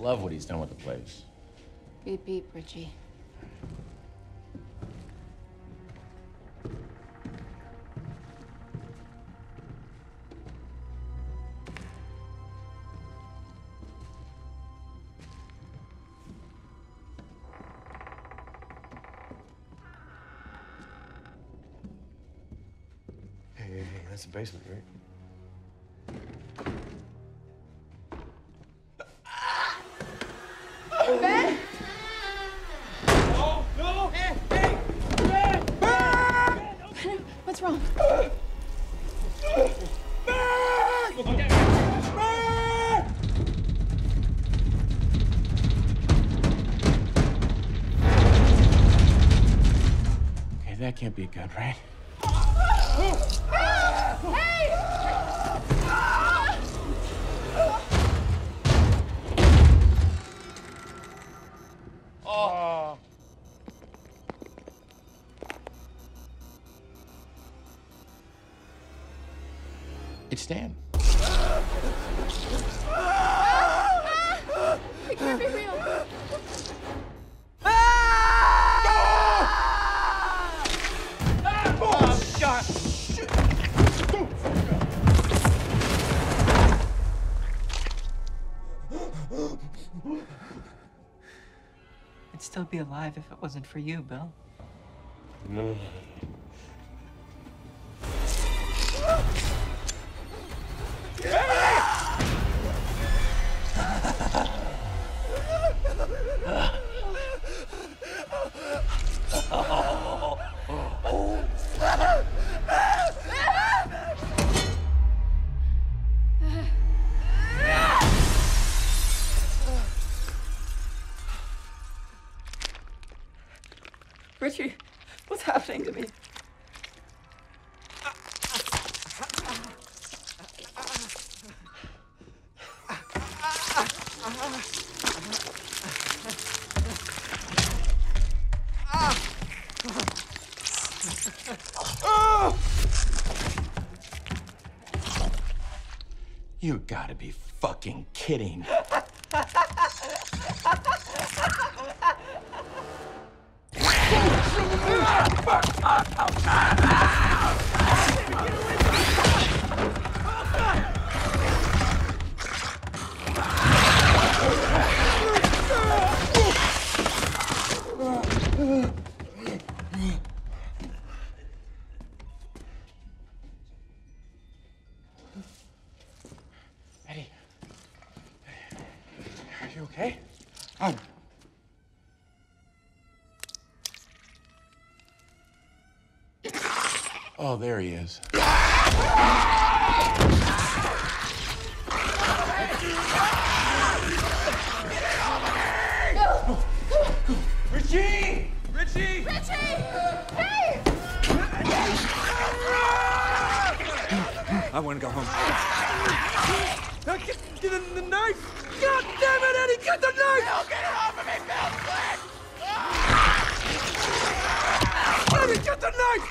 love what he's done with the place. Beep, beep, Richie. Hey, that's the basement, right? That can't be good, right? Hey! Oh. It's Stan. It can't be real. I'd still be alive if it wasn't for you, Bill. No. Richie, what's happening to me? You gotta be fucking kidding. Eddie, are you okay? Oh, there he is. No. Richie! Richie! Richie! Hey! I want to go home. Get him the knife! God damn it, Eddie! Get the knife! Bill, get it off of me, Bill! Please! Eddie, get the knife!